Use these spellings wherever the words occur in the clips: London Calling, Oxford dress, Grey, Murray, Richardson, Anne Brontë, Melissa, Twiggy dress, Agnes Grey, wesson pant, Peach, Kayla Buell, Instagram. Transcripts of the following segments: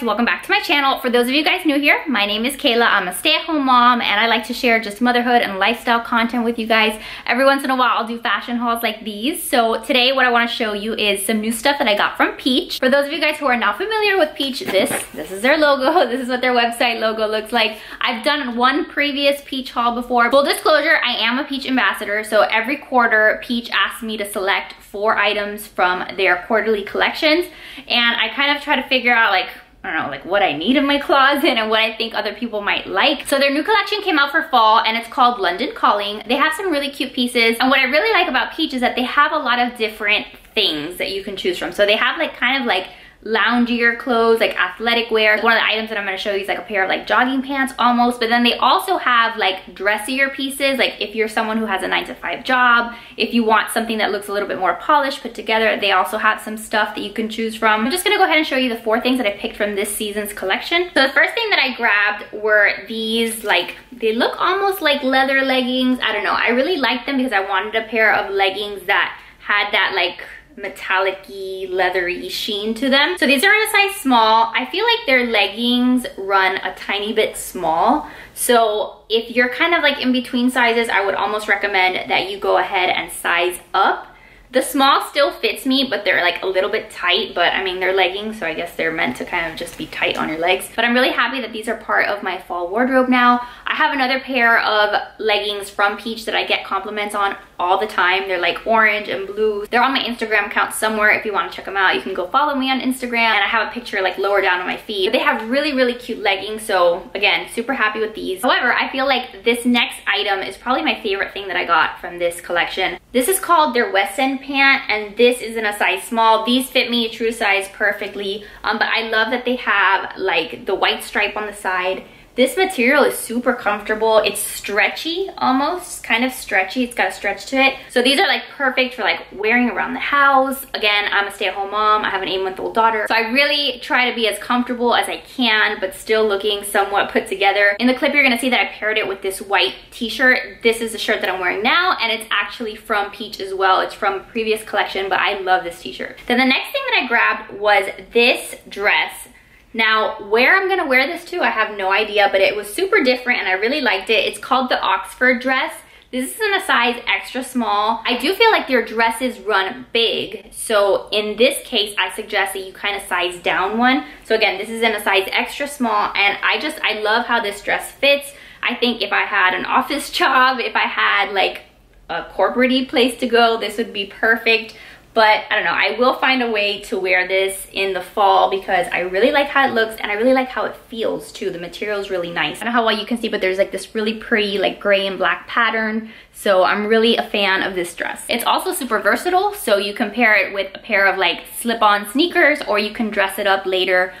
guys, welcome back to my channel. For those of you guys new here, my name is Kayla. I'm a stay-at-home mom and I like to share just motherhood and lifestyle content with you guys. Every once in a while I'll do fashion hauls like these. So today what I want to show you is some new stuff that I got from Peach. For those of you guys who are not familiar with Peach, this is their logo. This is what their website logo looks like. I've done one previous Peach haul before. Full disclosure, I am a Peach ambassador, so every quarter Peach asks me to select 4 items from their quarterly collections, and I kind of try to figure out, like, I don't know, like what I need in my closet and what I think other people might like. So their new collection came out for fall and it's called London Calling. They have some really cute pieces, and what I really like about Peach is that they have a lot of different things that you can choose from. So they have like kind of like loungier clothes, like athletic wear. One of the items that I'm going to show you is like a pair of like jogging pants almost, but then they also have like dressier pieces, like if you're someone who has a 9-to-5 job, if you want something that looks a little bit more polished, put together, they also have some stuff that you can choose from. I'm just going to go ahead and show you the 4 things that I picked from this season's collection. So the first thing that I grabbed were these, like, they look almost like leather leggings. I don't know, I really liked them because I wanted a pair of leggings that had that like metallic-y, leathery sheen to them. So these are in a size small. I feel like their leggings run a tiny bit small. So if you're kind of like in between sizes, I would almost recommend that you go ahead and size up. The small still fits me, but they're like a little bit tight, but I mean, they're leggings, so I guess they're meant to kind of just be tight on your legs. But I'm really happy that these are part of my fall wardrobe now. I have another pair of leggings from Peach that I get compliments on all the time. They're like orange and blue. They're on my Instagram account somewhere. If you want to check them out, you can go follow me on Instagram, and I have a picture like lower down on my feed. But they have really, really cute leggings, so again, super happy with these. However, I feel like this next item is probably my favorite thing that I got from this collection. This is called their Wesson pant, and this is in a size small. These fit me true size perfectly, but I love that they have like the white stripe on the side. This material is super comfortable. It's stretchy, almost kind of stretchy. It's got a stretch to it. So these are like perfect for like wearing around the house. Again, I'm a stay-at-home mom. I have an 8-month-old daughter. So I really try to be as comfortable as I can, but still looking somewhat put together. In the clip, you're gonna see that I paired it with this white t-shirt. This is the shirt that I'm wearing now, and it's actually from Peach as well. It's from a previous collection, but I love this t-shirt. Then the next thing that I grabbed was this dress. Now, where I'm gonna wear this to, I have no idea, but it was super different and I really liked it. It's called the Oxford dress. This is in a size extra small. I do feel like their dresses run big, so in this case, I suggest that you kind of size down one. So again, this is in a size extra small, and I love how this dress fits. I think if I had an office job, if I had like a corporate-y place to go, this would be perfect. But I don't know, I will find a way to wear this in the fall because I really like how it looks and I really like how it feels too. The material is really nice. I don't know how well you can see, but there's like this really pretty like gray and black pattern. So I'm really a fan of this dress. It's also super versatile, so you can pair it with a pair of like slip-on sneakers, or you can dress it up later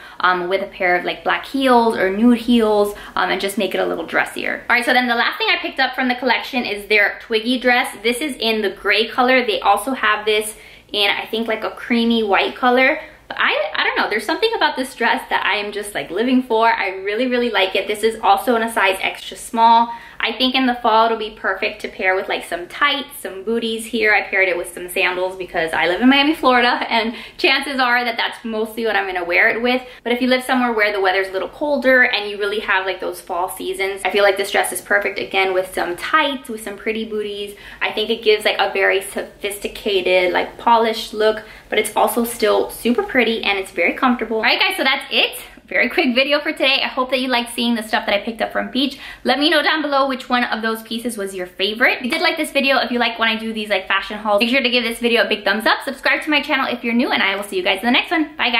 with a pair of like black heels or nude heels and just make it a little dressier. All right, so then the last thing I picked up from the collection is their Twiggy dress. This is in the gray color. They also have this in, I think, like a creamy white color. But I don't know, there's something about this dress that I am just like living for. I really, really like it. This is also in a size extra small. I think in the fall it'll be perfect to pair with like some tights, some booties here. I paired it with some sandals because I live in Miami, Florida, and chances are that that's mostly what I'm gonna wear it with. But if you live somewhere where the weather's a little colder and you really have like those fall seasons, I feel like this dress is perfect again with some tights, with some pretty booties. I think it gives like a very sophisticated, like polished look, but it's also still super pretty and it's very comfortable. All right guys, so that's it. Very quick video for today. I hope that you liked seeing the stuff that I picked up from Peach. Let me know down below which one of those pieces was your favorite. If you did like this video, if you like when I do these like fashion hauls, make sure to give this video a big thumbs up, subscribe to my channel if you're new, and I will see you guys in the next one. Bye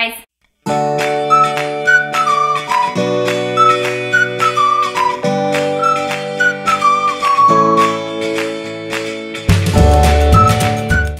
guys.